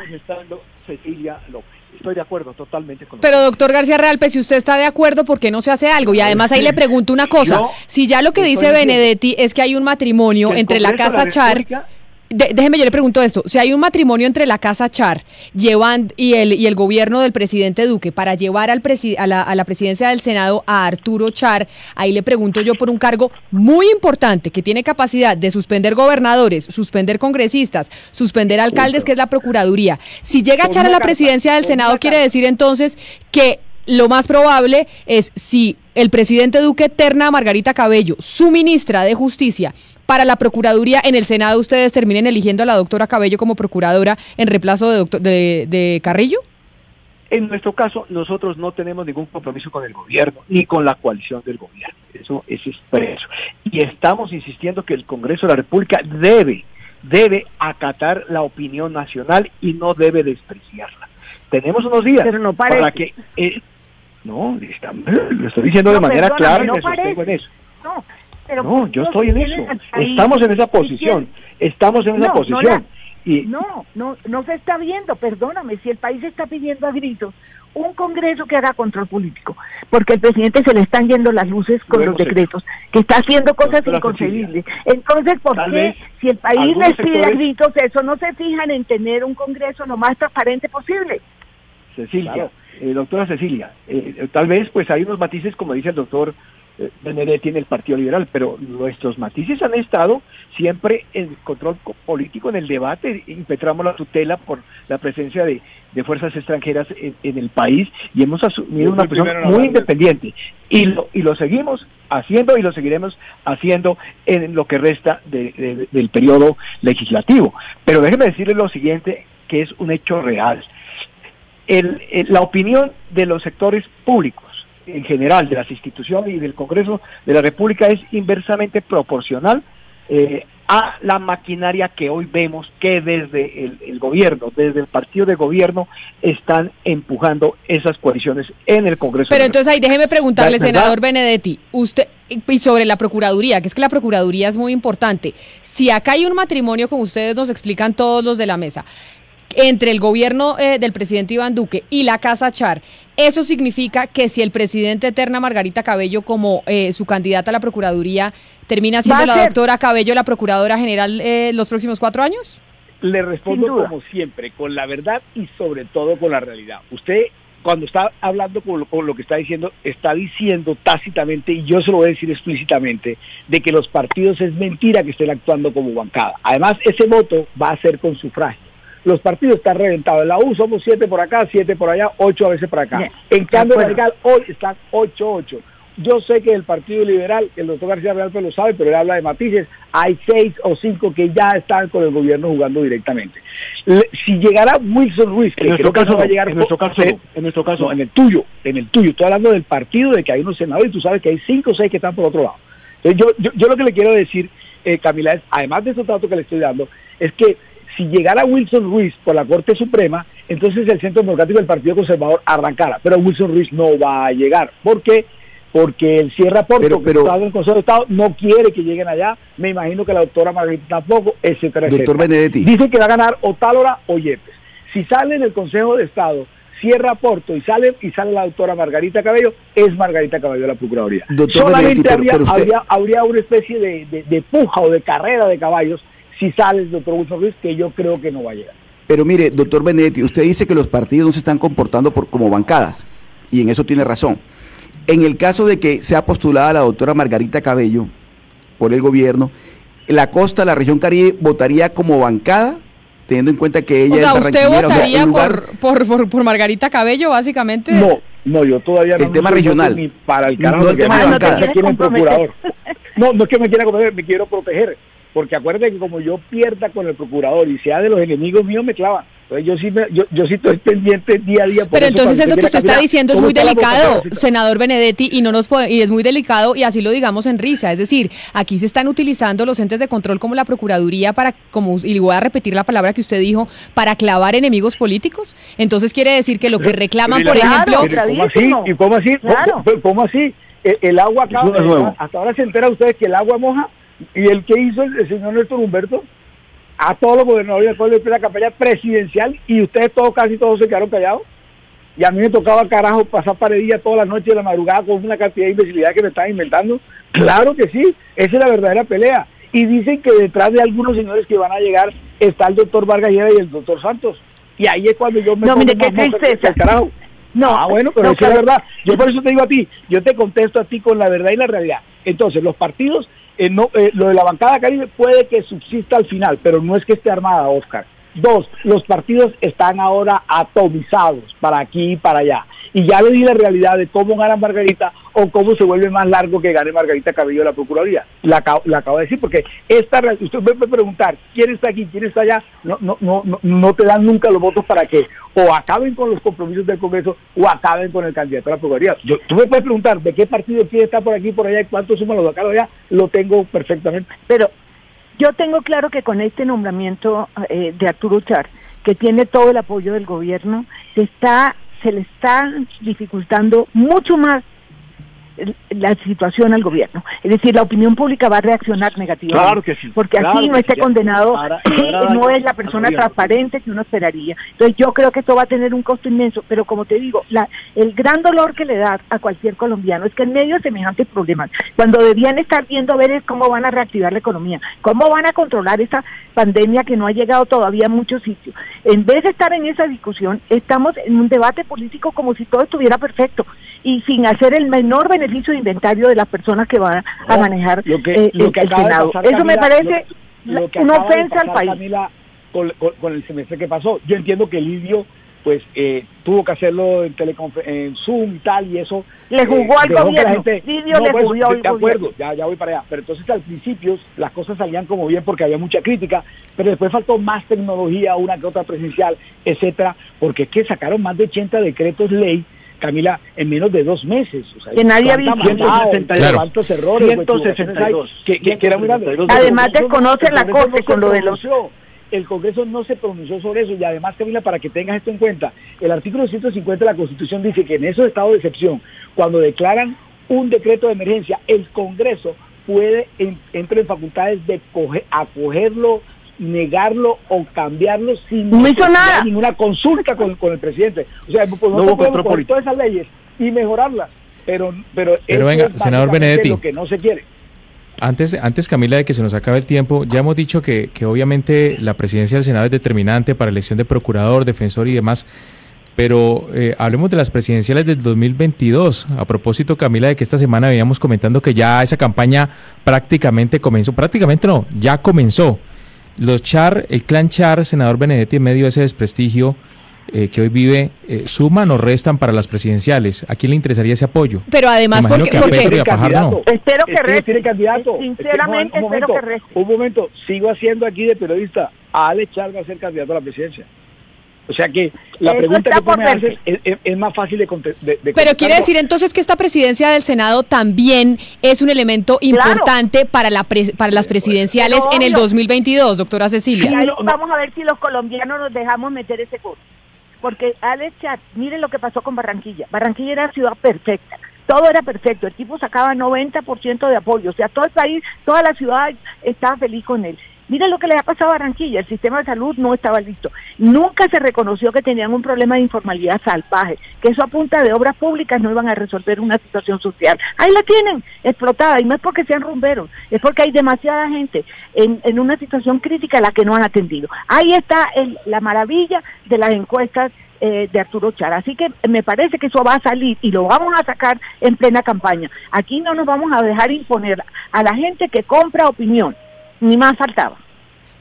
Cecilia López. Estoy de acuerdo totalmente con usted. Pero doctor García Realpe, si usted está de acuerdo, ¿por qué no se hace algo? Y además ahí le pregunto una cosa. Yo, si ya lo que dice Benedetti es que hay un matrimonio entre la Casa Char... De, déjeme, yo le pregunto esto, si hay un matrimonio entre la Casa Char llevan, y, el, y el gobierno del presidente Duque para llevar al presi, a, la, a la presidencia del Senado a Arturo Char, ahí le pregunto yo por un cargo muy importante que tiene capacidad de suspender gobernadores, suspender congresistas, suspender alcaldes, que es la Procuraduría. Si llega Char a la presidencia del Senado, quiere decir entonces que lo más probable es, si el presidente Duque terna a Margarita Cabello, su ministra de Justicia, para la Procuraduría en el Senado, ¿ustedes terminen eligiendo a la doctora Cabello como procuradora en reemplazo de, doctor, de, de Carrillo? En nuestro caso, nosotros no tenemos ningún compromiso con el gobierno ni con la coalición del gobierno. Eso es expreso. Y estamos insistiendo que el Congreso de la República debe, debe acatar la opinión nacional y no debe despreciarla. Tenemos unos días Pero no para que... Eh, no, está, lo estoy diciendo no, de manera perdona, clara y no me sostengo parece. en eso. No. Pero no, yo estoy en eso. Estamos en esa posición. Estamos en esa no, posición. No, la, y... no, no, no se está viendo. Perdóname, si el país está pidiendo a gritos un Congreso que haga control político, porque al presidente se le están yendo las luces con los decretos, hecho. que está haciendo cosas Doctora inconcebibles. Cecilia, Entonces, ¿por qué si el país les pide sectores... a gritos eso, no se fijan en tener un Congreso lo más transparente posible? Cecilia, claro. eh, doctora Cecilia, eh, tal vez pues hay unos matices, como dice el doctor Benedetti, en el Partido Liberal, pero nuestros matices han estado siempre en control político, en el debate. Impetramos la tutela por la presencia de, de fuerzas extranjeras en, en el país y hemos asumido una posición muy independiente y lo, y lo seguimos haciendo y lo seguiremos haciendo en lo que resta de, de, del periodo legislativo. Pero déjeme decirle lo siguiente, que es un hecho real. El, el, la opinión de los sectores públicos en general, de las instituciones y del Congreso de la República, es inversamente proporcional eh, a la maquinaria que hoy vemos que desde el, el gobierno, desde el partido de gobierno, están empujando esas coaliciones en el Congreso. Pero entonces ahí déjeme preguntarle, senador Benedetti, usted, y sobre la Procuraduría, que es que la Procuraduría es muy importante. Si acá hay un matrimonio, como ustedes nos explican todos los de la mesa, entre el gobierno eh, del presidente Iván Duque y la Casa Char, eso significa que si el presidente eterna Margarita Cabello como eh, su candidata a la Procuraduría, termina siendo la doctora Cabello la Procuradora General eh, los próximos cuatro años. Le respondo como siempre, con la verdad y sobre todo con la realidad. Usted, cuando está hablando con lo, con lo que está diciendo, está diciendo tácitamente, y yo se lo voy a decir explícitamente, de que los partidos es mentira que estén actuando como bancada. Además, ese voto va a ser con sufragio. Los partidos están reventados. En la U somos siete por acá, siete por allá, ocho a veces por acá. Bien, en Cambio Radical hoy están ocho ocho. Yo sé que el Partido Liberal, el doctor García Realpe lo sabe, pero él habla de matices, hay seis o cinco que ya están con el gobierno jugando directamente. Le, si llegara Wilson Ruiz, que en nuestro caso no va a llegar, en nuestro caso, en, en nuestro caso, no, en el tuyo, en el tuyo, estoy hablando del partido, de que hay unos senadores y tú sabes que hay cinco o seis que están por otro lado. Entonces yo, yo, yo lo que le quiero decir, eh, Camila, es, además de esos datos que le estoy dando, es que si llegara Wilson Ruiz por la Corte Suprema, entonces el Centro Democrático del Partido Conservador arrancara. Pero Wilson Ruiz no va a llegar. ¿Por qué? Porque el Sierra Porto, pero, pero, que está en el Consejo de Estado, no quiere que lleguen allá. Me imagino que la doctora Margarita tampoco, etcétera, etcétera. Doctor Benedetti. Dicen que va a ganar o Tálora o Yepes. Si sale en el Consejo de Estado Sierra Porto y sale y sale la doctora Margarita Cabello, es Margarita Cabello la Procuraduría. Doctor Solamente Benedetti, pero, habría, pero usted... habría, habría una especie de, de, de puja o de carrera de caballos si sale el doctor Wilson Ruiz, que yo creo que no va a llegar. Pero mire, doctor Benedetti, usted dice que los partidos no se están comportando por, como bancadas, y en eso tiene razón. En el caso de que sea postulada la doctora Margarita Cabello por el gobierno, la costa, la región Caribe, votaría como bancada, teniendo en cuenta que ella o sea, es barranquillera. ¿Usted votaría o sea, lugar... por, por, por, por Margarita Cabello, básicamente? No, no, yo todavía el no. El tema regional. Ni para el canal, no, el tema de bancada. No, no es que me quiera comer, me quiero proteger. Porque acuérdense que como yo pierda con el procurador y sea de los enemigos míos, me clavan. Entonces yo sí, me, yo, yo sí estoy pendiente día a día. Por Pero eso, entonces eso que usted está diciendo es muy delicado, senador Benedetti, y no nos puede, y es muy delicado, y así lo digamos en risa. Es decir, aquí se están utilizando los entes de control como la Procuraduría para, como y voy a repetir la palabra que usted dijo, para clavar enemigos políticos. Entonces quiere decir que lo que reclaman, por ejemplo... ¿Cómo así? ¿Y cómo así? Claro. ¿Cómo así? El, el agua acaba... Hasta ahora se entera ustedes que el agua moja. ¿Y el que hizo el señor Néstor Humberto? A todos los gobernadores, a todos los de la campaña presidencial, y ustedes todos, casi todos se quedaron callados. Y a mí me tocaba, carajo, pasar paredilla todas las noches de la madrugada con una cantidad de imbecilidad que me están inventando. Claro que sí, esa es la verdadera pelea. Y dicen que detrás de algunos señores que van a llegar está el doctor Vargas Lleras y el doctor Santos. Y ahí es cuando yo me no, mire, qué tristeza. Carajo. No, ah, bueno, pero no, eso claro. Es la verdad. Yo por eso te digo a ti, yo te contesto a ti con la verdad y la realidad. Entonces, los partidos... Eh, no, eh, lo de la bancada Caribe puede que subsista al final, pero no es que esté armada, Oscar. Dos, los partidos están ahora atomizados para aquí y para allá. Y ya le di la realidad de cómo gana Margarita o cómo se vuelve más largo que gane Margarita Cabello de la Procuraduría. La, la acabo de decir, porque esta usted me puede preguntar quién está aquí, quién está allá, no, no, no, no, no te dan nunca los votos para que o acaben con los compromisos del Congreso o acaben con el candidato a la Procuraduría. Yo, tú me puedes preguntar de qué partido quién está por aquí, por allá y cuánto suman los acá allá, lo tengo perfectamente. Pero yo tengo claro que con este nombramiento eh, de Arturo Char, que tiene todo el apoyo del gobierno, se está... se le está dificultando mucho más la situación al gobierno. Es decir, la opinión pública va a reaccionar negativamente. Claro que sí. Porque claro así no esté condenado, ahora, ahora no es la persona transparente que uno esperaría. Entonces yo creo que esto va a tener un costo inmenso, pero como te digo, la, el gran dolor que le da a cualquier colombiano es que en medio de semejantes problemas, cuando debían estar viendo a ver es cómo van a reactivar la economía, cómo van a controlar esta pandemia que no ha llegado todavía a muchos sitios. En vez de estar en esa discusión, estamos en un debate político como si todo estuviera perfecto y sin hacer el menor beneficio hizo inventario de las personas que van a no, manejar lo que, eh, lo que el Senado. Pasar, Camila, eso me parece lo, lo una ofensa pasar, al país. Camila, con, con, con el semestre que pasó, yo entiendo que Lidio pues eh, tuvo que hacerlo en, en Zoom y tal, y eso... Le jugó eh, al gobierno, gente, Lidio no, le jugó al de acuerdo, ya, ya voy para allá. Pero entonces al principio las cosas salían como bien porque había mucha crítica, pero después faltó más tecnología, una que otra presencial, etcétera, porque es que sacaron más de ochenta decretos ley, Camila, en menos de dos meses. O sea, que nadie ha visto. ¿Cuántos errores? ciento sesenta y dos. Que, que, que era muy grande. Además, desconoce la Corte con lo de los... El Congreso no se pronunció sobre eso. Y además, Camila, para que tengas esto en cuenta, el artículo ciento cincuenta de la Constitución dice que en esos estados de excepción, cuando declaran un decreto de emergencia, el Congreso puede, en, entre en facultades de coge, acogerlo, negarlo o cambiarlo sin no hizo nada. Ninguna consulta con, con el presidente. O sea, pues no podemos coger todas esas leyes y mejorarlas, pero pero, pero venga, es senador Benedetti, lo que no se quiere. Antes, antes, Camila, de que se nos acabe el tiempo, ya hemos dicho que, que obviamente la presidencia del Senado es determinante para elección de procurador, defensor y demás, pero eh, hablemos de las presidenciales del dos mil veintidós. A propósito, Camila, de que esta semana veníamos comentando que ya esa campaña prácticamente comenzó, prácticamente no, ya comenzó. Los Char, el clan Char, senador Benedetti, en medio de ese desprestigio eh, que hoy vive, eh, ¿suman o restan para las presidenciales? ¿A quién le interesaría ese apoyo? Pero además, porque, que a porque y a Fajar, no. Espero que reste. Sinceramente, espero que reste. Un momento, sigo haciendo aquí de periodista. A Alex Char va a ser candidato a la presidencia. O sea que la Eso pregunta que tú me haces es, es, es más fácil de contestar. De, de Pero quiere decir entonces que esta presidencia del Senado también es un elemento importante claro. para, la pre, para las presidenciales no, en el dos mil veintidós, doctora Cecilia. No, no. Vamos a ver si los colombianos nos dejamos meter ese gol. Porque Alex Char, miren lo que pasó con Barranquilla. Barranquilla era ciudad perfecta. Todo era perfecto, el tipo sacaba noventa por ciento de apoyo. O sea, todo el país, toda la ciudad estaba feliz con él. Mira lo que le ha pasado a Barranquilla, el sistema de salud no estaba listo. Nunca se reconoció que tenían un problema de informalidad salvaje, que eso a punta de obras públicas no iban a resolver una situación social. Ahí la tienen, explotada, y no es porque sean rumberos, es porque hay demasiada gente en, en una situación crítica a la que no han atendido. Ahí está el, la maravilla de las encuestas eh, de Arturo Char. Así que me parece que eso va a salir y lo vamos a sacar en plena campaña. Aquí no nos vamos a dejar imponer a la gente que compra opinión, ni más faltaba.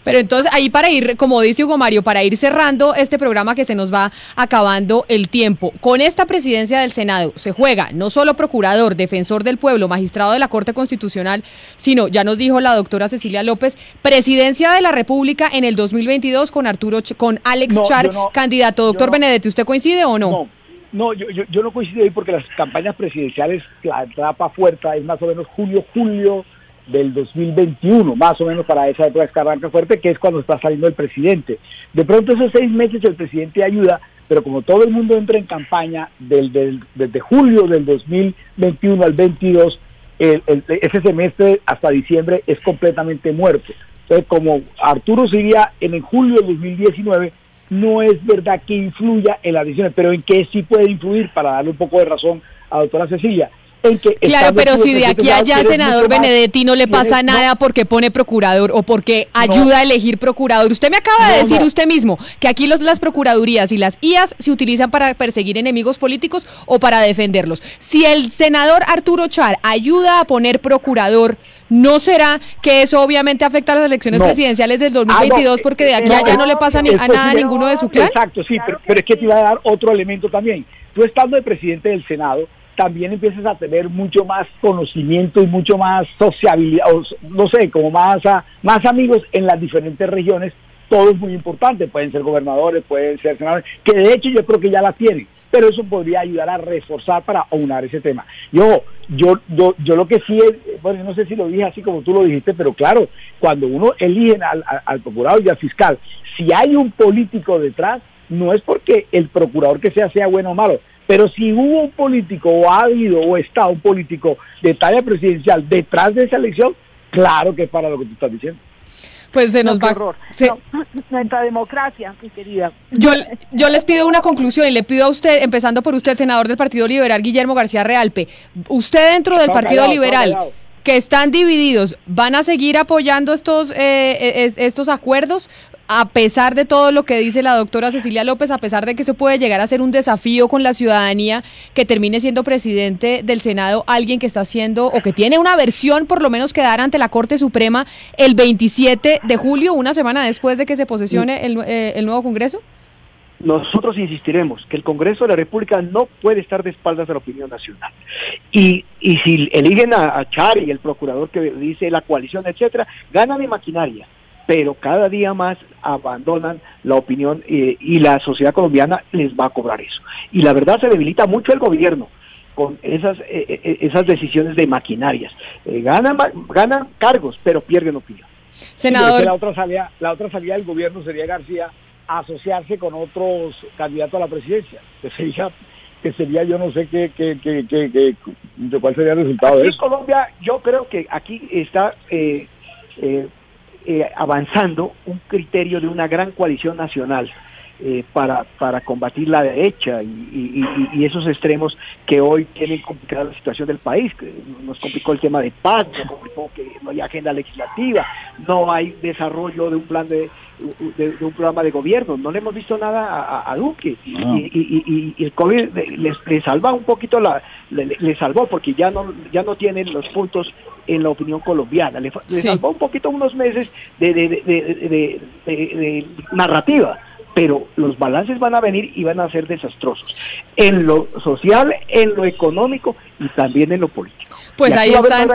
Pero entonces ahí, para ir, como dice Hugo Mario, para ir cerrando este programa que se nos va acabando el tiempo, con esta presidencia del Senado se juega no solo procurador, defensor del pueblo, magistrado de la Corte Constitucional, sino, ya nos dijo la doctora Cecilia López, presidencia de la República en el dos mil veintidós con Arturo, con Alex no, Char, no, candidato. Doctor no, Benedetti, ¿usted coincide o no? No, no yo, yo, yo no coincido ahí porque las campañas presidenciales, la etapa fuerte es más o menos julio, julio, del dos mil veintiuno, más o menos para esa época que arranca fuerte, que es cuando está saliendo el presidente. De pronto esos seis meses el presidente ayuda, pero como todo el mundo entra en campaña del, del, desde julio del dos mil veintiuno al veintidós, el, el, ese semestre hasta diciembre es completamente muerto. Entonces, como Arturo seguía en el julio del dos mil diecinueve, no es verdad que influya en las decisiones, pero en qué sí puede influir, para darle un poco de razón a la doctora Cecilia. Que claro, pero si de aquí a allá, senador Benedetti, no le pasa nada porque pone procurador o porque ayuda a elegir procurador. Usted me acaba de decir usted mismo que aquí los, las procuradurías y las I As se utilizan para perseguir enemigos políticos o para defenderlos. Si el senador Arturo Char ayuda a poner procurador, ¿no será que eso obviamente afecta a las elecciones no. presidenciales del dos mil veintidós? Ah, no, porque de aquí no, a allá no, no le pasa ni, a nada a ninguno de su clan. Exacto, sí, pero, pero es que te iba a dar otro elemento también. Tú, estando el presidente del Senado, también empiezas a tener mucho más conocimiento y mucho más sociabilidad, o no sé, como más, a, más amigos en las diferentes regiones. Todo es muy importante, pueden ser gobernadores, pueden ser senadores, que de hecho yo creo que ya la tienen, pero eso podría ayudar a reforzar para aunar ese tema. Yo, yo, yo, yo lo que sí es, bueno, no sé si lo dije así como tú lo dijiste, pero claro, cuando uno elige al, al procurador y al fiscal, si hay un político detrás, no es porque el procurador que sea sea bueno o malo, pero si hubo un político, o ha habido, o está un político de talla presidencial detrás de esa elección, claro que es para lo que tú estás diciendo. Pues se nos no, va... Horror. Se... No, nuestra democracia, mi querida. Yo, yo les pido una conclusión y le pido a usted, empezando por usted, senador del Partido Liberal, Guillermo García Realpe. Usted, dentro del no, Partido callado, Liberal, no, que están divididos, ¿van a seguir apoyando estos, eh, es, estos acuerdos? A pesar de todo lo que dice la doctora Cecilia López, a pesar de que se puede llegar a ser un desafío con la ciudadanía, que termine siendo presidente del Senado alguien que está haciendo, o que tiene una versión por lo menos que dar ante la Corte Suprema el veintisiete de julio, una semana después de que se posesione el, eh, el nuevo Congreso. Nosotros insistiremos que el Congreso de la República no puede estar de espaldas a la opinión nacional. Y, y si eligen a, a Char y el procurador que dice la coalición, etcétera, ganan de maquinaria, pero cada día más abandonan la opinión eh, y la sociedad colombiana les va a cobrar eso. Y la verdad se debilita mucho el gobierno con esas eh, esas decisiones de maquinarias. Eh, ganan, ganan cargos, pero pierden opinión. Senador. La otra salida, la otra salida del gobierno sería, García, asociarse con otros candidatos a la presidencia, que sería... que sería, yo no sé qué, qué, qué, qué, qué cuál sería el resultado aquí de eso. En Colombia, yo creo que aquí está... Eh, eh, Eh, avanzando un criterio de una gran coalición nacional eh, para, para combatir la derecha y, y, y, y esos extremos que hoy tienen complicada la situación del país. Nos complicó el tema de paz, nos complicó que no hay agenda legislativa, no hay desarrollo de un plan de, de, de un programa de gobierno, no le hemos visto nada a, a Duque no. y, y, y, y el COVID les, les salva un poquito la, le, le salvó porque ya no, ya no tienen los puntos en la opinión colombiana, le, le sí. salvó un poquito unos meses de, de, de, de, de, de, de narrativa, pero los balances van a venir y van a ser desastrosos, en lo social, en lo económico y también en lo político. Pues ahí están.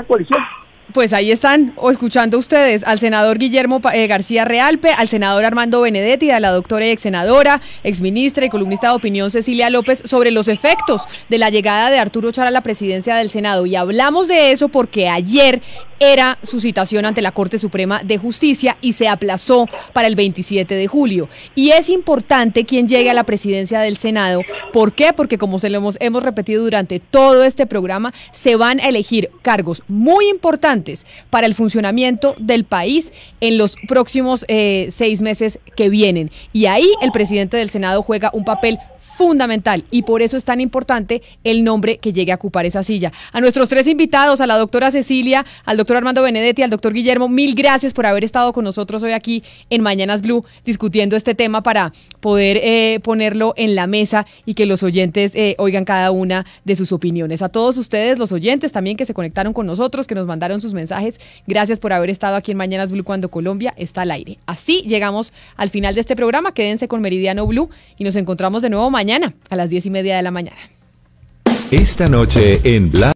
Pues ahí están, o escuchando ustedes al senador Guillermo eh, García Realpe, al senador Armando Benedetti, a la doctora y ex senadora, ex ministra y columnista de opinión Cecilia López, sobre los efectos de la llegada de Arturo Char a la presidencia del Senado. Y hablamos de eso porque ayer era su citación ante la Corte Suprema de Justicia y se aplazó para el veintisiete de julio. Y es importante quién llegue a la presidencia del Senado. ¿Por qué? Porque, como se lo hemos, hemos repetido durante todo este programa, se van a elegir cargos muy importantes para el funcionamiento del país en los próximos eh, seis meses que vienen. Y ahí el presidente del Senado juega un papel fundamental fundamental y por eso es tan importante el nombre que llegue a ocupar esa silla. A nuestros tres invitados, a la doctora Cecilia, al doctor Armando Benedetti, al doctor Guillermo, mil gracias por haber estado con nosotros hoy aquí en Mañanas Blue discutiendo este tema para poder eh, ponerlo en la mesa y que los oyentes eh, oigan cada una de sus opiniones. A todos ustedes, los oyentes también que se conectaron con nosotros, que nos mandaron sus mensajes, gracias por haber estado aquí en Mañanas Blue cuando Colombia está al aire. Así llegamos al final de este programa. Quédense con Meridiano Blue y nos encontramos de nuevo mañana a las diez y media de la mañana. Esta noche en Bla